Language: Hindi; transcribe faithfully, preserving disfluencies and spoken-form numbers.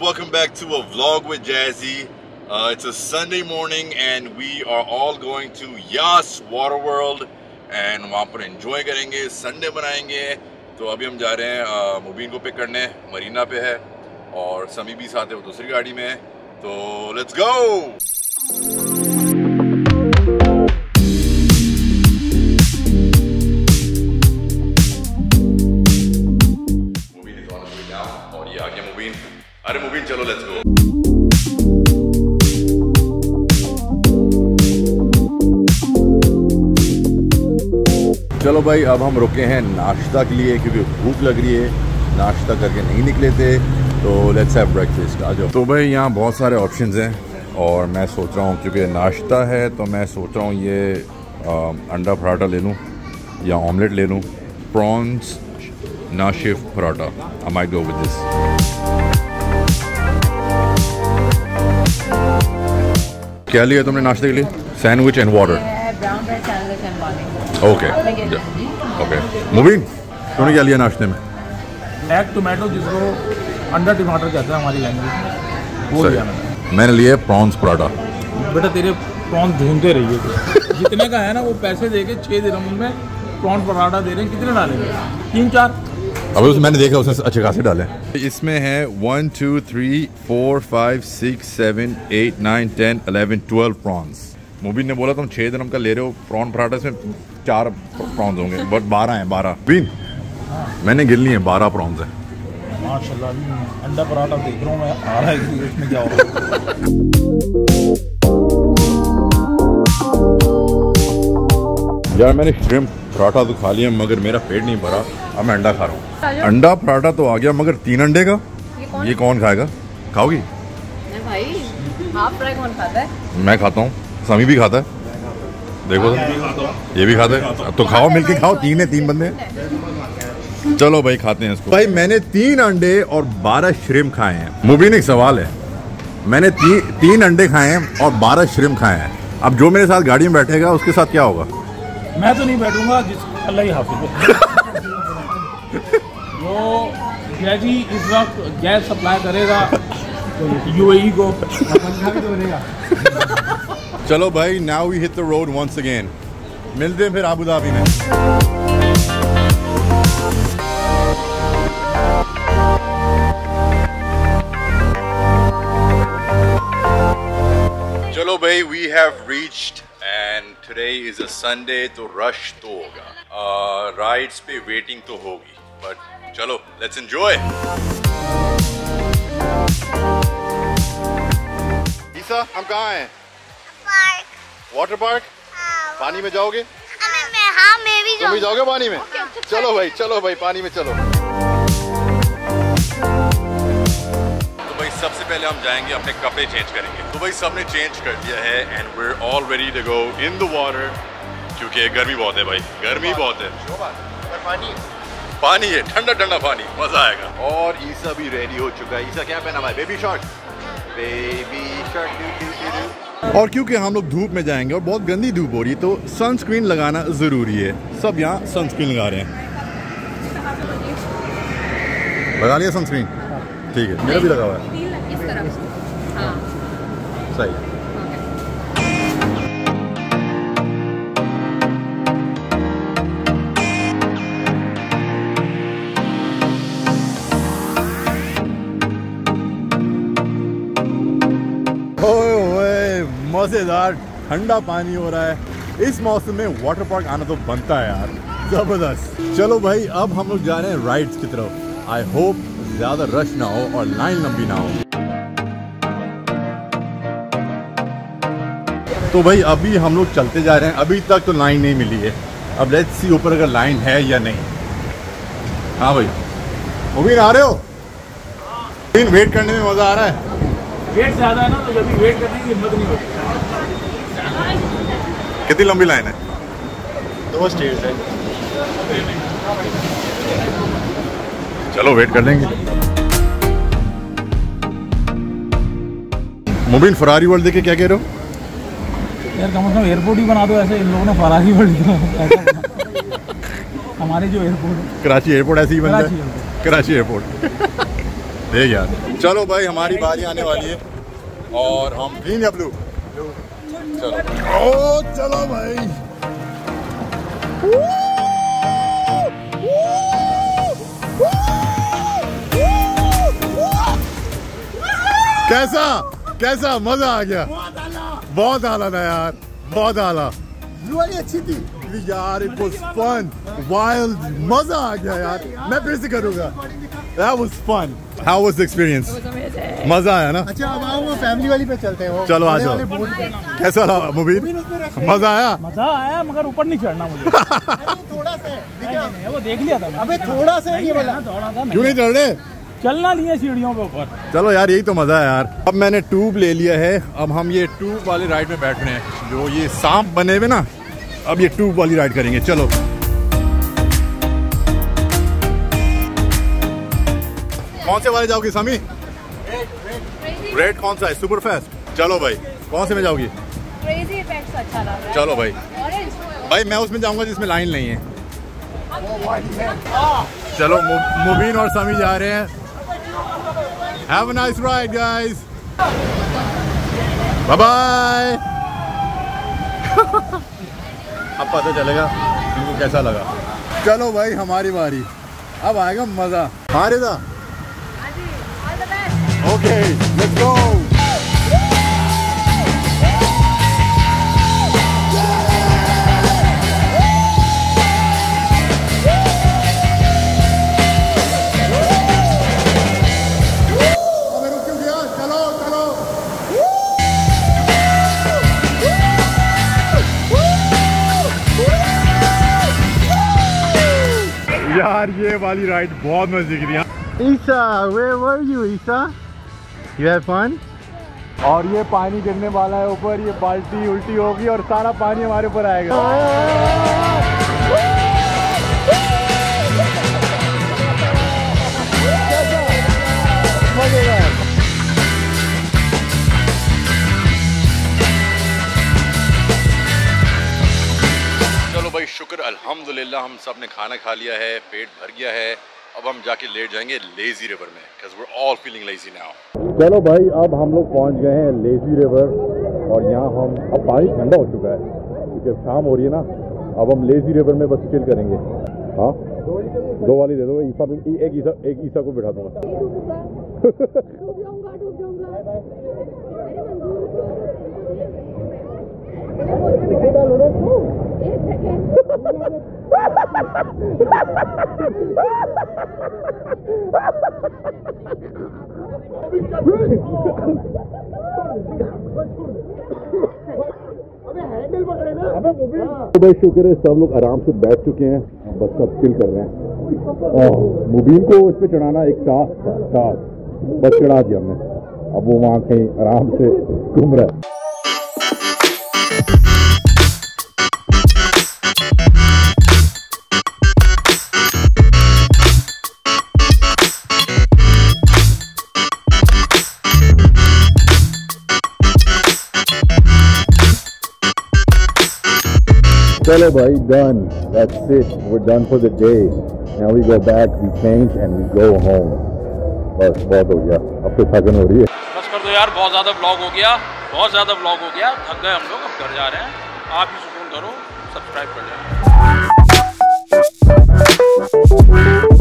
Welcome back to a vlog with Jazzy. Uh, it's a Sunday morning and we are all going to Yas Waterworld and वहाँ पर enjoy करेंगे, Sunday बनाएंगे। तो अभी हम जा रहे हैं मुबीन को पिक करने, मरीना पे है और समी भी साथ है, वो दूसरी गाड़ी में है। तो लेट्स गो। अरे मुबीन चलो लेट्स गो। चलो भाई अब हम रुके हैं नाश्ता के लिए क्योंकि भूख लग रही है, नाश्ता करके नहीं निकले थे। तो लेट्स हैव ब्रेकफास्ट, आ जाओ। तो भाई यहाँ बहुत सारे ऑप्शंस हैं और मैं सोच रहा हूँ क्योंकि नाश्ता है तो मैं सोच रहा हूँ ये आ, अंडा पराठा ले लूँ या ऑमलेट ले लूँ, प्रॉन्स नाशिफ paratha. I might go with this. क्या लिया तुमने नाश्ते के लिए? Sandwich and water. Okay okay. Mubeen तुमने क्या लिया नाश्ते में? एग टोमेटो, जिसको अंडा टमाटर कहते हैं हमारी लैंग्वेज, वो लिया मैंने। मैंने लिए प्रॉन्स पराठा। बेटा तेरे प्रॉन्स ढूंढते रहिए जितने का है ना वो पैसे दे के छः दिनों में प्रॉन्स पराठा दे रहे हैं। कितने डालेंगे? तीन चार। अभी उस मैंने देखा उसने अच्छे खासे डाले। इसमें है one two three four five six seven eight nine ten eleven twelve prawns. Mubeen ने बोला तुम छः दिन का ले रहे हो प्रॉन पराठा, इसमें चार प्रॉन्स होंगे बट बारह हैं। बारह बीन मैंने गिन लिए, बारह प्रॉन्स हैं। माशाल्लाह। अंडा पराठा देख रहा हूँ मैं, आ रहा है इसमें क्या होगा। यार मैंने श्रिम्प पराठा तो खा लिया मगर मेरा पेट नहीं भरा, अब मैं अंडा खा रहा हूँ। अंडा पराठा तो आ गया मगर तीन अंडे का ये कौन, ये कौन खाएगा? खाओगी? नहीं भाई, आप ट्राई कौन खाता है? मैं खाता हूँ, समी भी खाता है, देखो तो ये भी खाता है। तो खाओ मिलके, खाओ, तीन है, तीन बंदे। चलो भाई खाते हैं इसको। भाई मैंने तीन अंडे और बारह श्रिम्प खाए हैं। मुबीन एक सवाल है, मैंने ती, तीन अंडे खाए हैं और बारह श्रिम्प खाए हैं, अब जो मेरे साथ गाड़ी में बैठेगा उसके साथ क्या होगा? मैं तो नहीं बैठूंगा, जिस अल्लाह ही हाफिज़। वो जैजी इस वक्त गैस सप्लाई करेगा यूएई को, पंखा भी तो बनेगा। चलो भाई, now we hit the road once again. मिलते हैं फिर अबू धाबी में। चलो भाई we have reached and today is a Sunday, तो रश तो होगा, राइड्स पे वेटिंग तो होगी, बट चलो लेट्स एंजॉय। ईसा हम कहाँ हैं? पार्क। Water park? हाँ। पानी में जाओगे? मैं, हाँ मैं भी जाओगे, जाओगे पानी में? okay. चलो भाई चलो भाई पानी में चलो। सबसे पहले हम जाएंगे अपने कपड़े चेंज करेंगे। तो भाई सबने चेंज कर दिया है and we are all ready to go in the water क्योंकि गर्मी बहुत है भाई, गर्मी बहुत है। जो बात है, पर पानी पानी है, ठंडा ठंडा पानी, मजा आएगा। और ईसा भी रेडी हो चुका है। ईसा क्या पहना भाई? Baby short, baby short. और क्योंकि हम लोग धूप में जाएंगे और बहुत गंदी धूप हो रही है तो सनस्क्रीन लगाना जरूरी है। सब यहाँ सनस्क्रीन लगा रहे हैं। लगा लिया सनस्क्रीन? ठीक है, मेरा भी लगा हुआ है। हाँ। सही है। ओए मजेदार ठंडा पानी हो रहा है। इस मौसम में वाटर पार्क आना तो बनता है यार, जबरदस्त। चलो भाई अब हम लोग जा रहे हैं राइड्स की तरफ। आई होप ज्यादा रश ना हो और लाइन लंबी ना हो। तो भाई अभी हम लोग चलते जा रहे हैं, अभी तक तो लाइन नहीं मिली है। अब लेट्स सी ऊपर अगर लाइन है या नहीं। हाँ भाई मुबीन आ रहे हो? मुबीन वेट करने में मजा आ रहा है? वेट ज़्यादा है ना तो जब वेट करने की हिम्मत नहीं होती। कितनी लंबी लाइन है? दो स्टेज है। चलो वेट कर लेंगे। मुबीन फरारी वर्ल्ड देखे क्या कह रहे हो? यार कम से कम एयरपोर्ट ही बना दो ऐसे। इन लोगों ने फरारी वर्ल्ड, हमारे जो एयरपोर्ट कराची एयरपोर्ट ऐसे ही बना है, कराची एयरपोर्ट। देख यार। चलो भाई हमारी बारी आने वाली है और हम ग्रीन या ब्लू? चलो ओ चलो भाई। कैसा कैसा मजा आ गया? बहुत आला था यार, बहुत आला। ब्लू वाली अच्छी थी यार, इट वाज फन, वाइल्ड, मजा आ गया यार। मैं फिर से करूंगा। That was fun. How was the experience? मजा आया ना? अच्छा अब आओ फैमिली वाली पे चलते हैं। चलो आ जाओ। कैसा रहा मुबीन? मजा आया? मजा आया मगर ऊपर नहीं चढ़ना मुझे। थोड़ा सा है वो देख लिया था। अबे थोड़ा सा ये वाला थोड़ा सा। क्यों नहीं चढ़ रहे? चलना नहीं है सीढ़ियों पे ऊपर। चलो यार यही तो मजा है यार। अब मैंने ट्यूब ले लिया है, अब हम ये ट्यूब वाले राइड में बैठ रहे हैं। जो ये सांप बने हुए ना, अब ये ट्यूब वाली राइड करेंगे। चलो कौन से वाले जाओगी सामी? रेड कौन सा है? Super fast. चलो भाई कौन से में जाओगी? क्रेजी इफेक्ट्स अच्छा लग रहा है। चलो भाई भाई मैं उसमें जाऊंगा जिसमें लाइन नहीं है। चलो मुबीन और सामी जा रहे हैं। Have a nice ride, guys. Bye bye. अब पता चलेगा इनको कैसा लगा। चलो भाई हमारी बारी, अब आएगा मजा। हाँ रेजा, ओके लेट्स गो। यार ये वाली राइड बहुत मजे की थी। ईसा, where were you, Isa? You have fun? और ये पानी गिरने वाला है ऊपर, ये बाल्टी उल्टी होगी और सारा पानी हमारे ऊपर आएगा। चलो भाई शुक्र अल्हम्दुलिल्लाह हम सब ने खाना खा लिया है, पेट भर गया है। अब हम जाके लेट जाएंगे लेजी रिवर में, because we're all feeling lazy now. चलो भाई अब हम लोग पहुंच गए हैं लेजी रिवर और यहाँ हम अब पानी ठंडा हो चुका है क्योंकि शाम हो रही है ना। अब हम लेजी रिवर में बस चिल करेंगे। हाँ दो वाली दे दो, ईसा एक ईसा एक ईसा को बिठा दूंगा। तो भाई शुक्र है सब लोग आराम से बैठ चुके हैं, बस सब चिल कर रहे हैं। और मुबीन को उस पर चढ़ाना एक टास्क था, टास्क बस चढ़ा दिया हमने। अब वो वहाँ कहीं आराम से घूम रहा है। Hello, bhai. Done. That's it. We're done for the day. Now we go back, we change, and we go home. बस बहुत हो गया, अब तो थकान हो रही है। बस कर दो यार, बहुत ज़्यादा ब्लॉग हो गया, बहुत ज़्यादा ब्लॉग हो गया, थक गए हम लोग, अब घर जा रहे हैं। आप भी सुकून करो, सब्सक्राइब कर जाए।